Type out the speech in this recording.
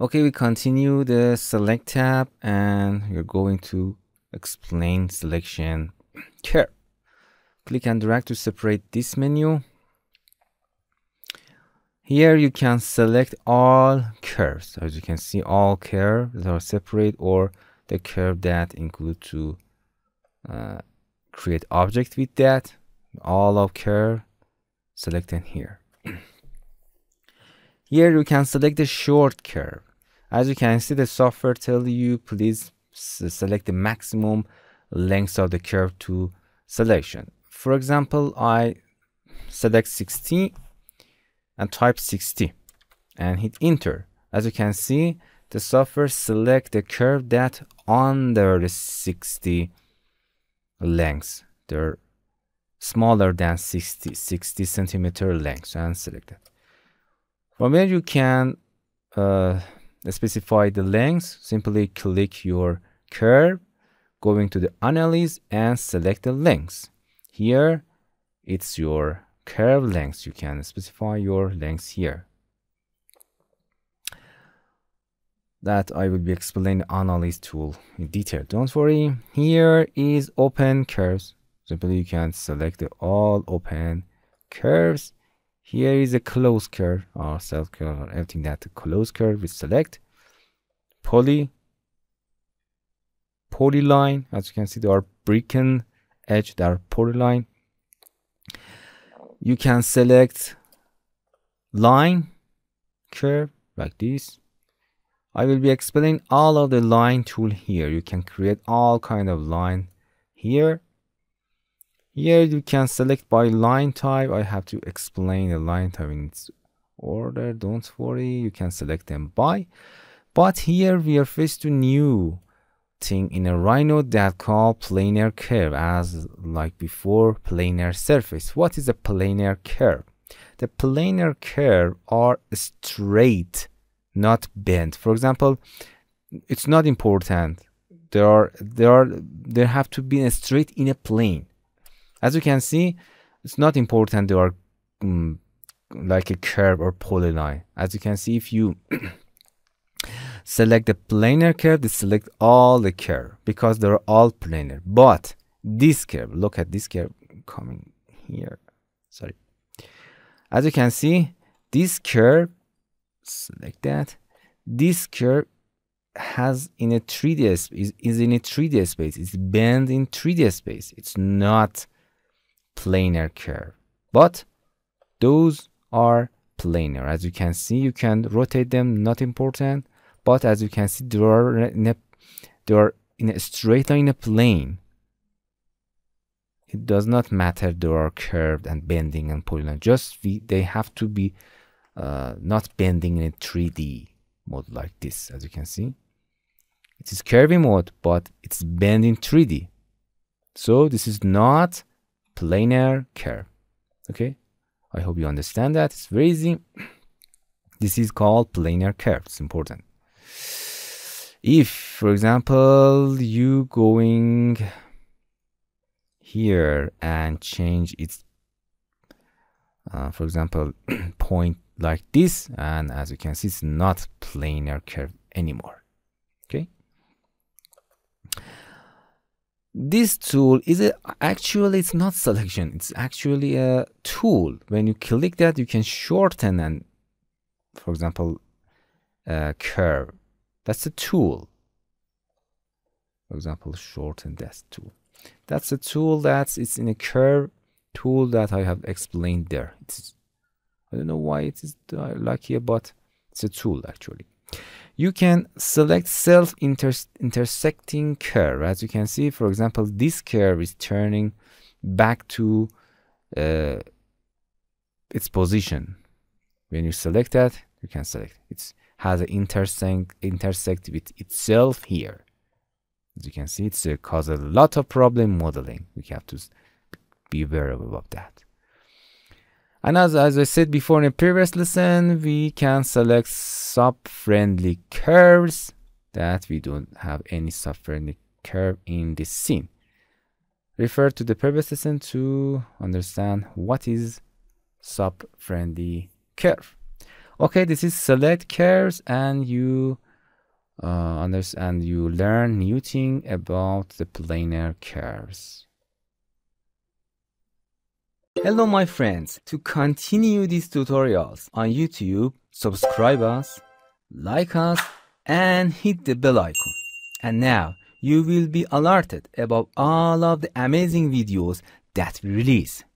Okay, we continue the select tab and we're going to explain selection curve. Click and drag to separate this menu. Here you can select all curves. As you can see, all curves that are separate or the curve that include to create object with that. All of curve select in here. Here you can select the short curve. As you can see, the software tells you please select the maximum length of the curve to selection. For example, I select 60. And type 60 and hit enter. As you can see, the software select the curve that under the 60 lengths. They're smaller than 60 centimeter lengths and select that. From here you can specify the length. Simply click your curve, going to the analyze and select the lengths. Here it's your curve length. You can specify your length here. That I will be explaining the analyze tool in detail. Don't worry. Here is open curves. Simply you can select all open curves. Here is a closed curve or self curve or everything that the closed curve we select. Polyline. As you can see, there are broken edge, there are polyline. You can select line curve like this. I will be explaining all of the line tool here. You can create all kind of line here. Here you can select by line type. I have to explain the line type in its order. Don't worry. You can select them by. But here we are faced to new thing in a Rhino that call planar curve. As like before, planar surface. What is a planar curve? The planar curve are straight, not bent. For example, it's not important. There have to be a straight in a plane. As you can see, it's not important. They are like a curve or polyline. As you can see, if you select the planar curve, they select all the curve because they're all planar. But this curve, look at this curve coming here. Sorry. As you can see, this curve, select that. This curve has in a 3D space, is in a 3D space. It's bent in 3D space. It's not planar curve. But those are planar. As you can see, you can rotate them, not important. But as you can see, they are in a straight line, in a plane. It does not matter they are curved and bending and polyline. Just they have to be not bending in a 3D mode like this. As you can see, it is curvy mode, but it's bent in 3D. So this is not planar curve. Okay, I hope you understand that. It's very easy. This is called planar curve. It's important. If, for example, you going here and change its, for example, point like this, and as you can see, it's not planar curve anymore. Okay. This tool is actually, it's not selection. It's actually a tool. When you click that, you can shorten and, for example, curve. That's a tool. For example, shorten that tool. That's a tool it's in a curve tool that I have explained there. I don't know why it is like here, but it's a tool actually. You can select self-intersecting curve. As you can see, for example, this curve is turning back to its position. When you select that, you can select it's has an intersect with itself here. As you can see, it's causes a lot of problem modeling. We have to be aware of that. And as I said before in a previous lesson, we can select sub-friendly curves that we don't have any sub-friendly curve in this scene. Refer to the previous lesson to understand what is sub-friendly curve. Okay, this is select curves, and you understand, you learn new thing about the planar curves. Hello my friends, to continue these tutorials on YouTube, subscribe us, like us, and hit the bell icon. And now you will be alerted about all of the amazing videos that we release.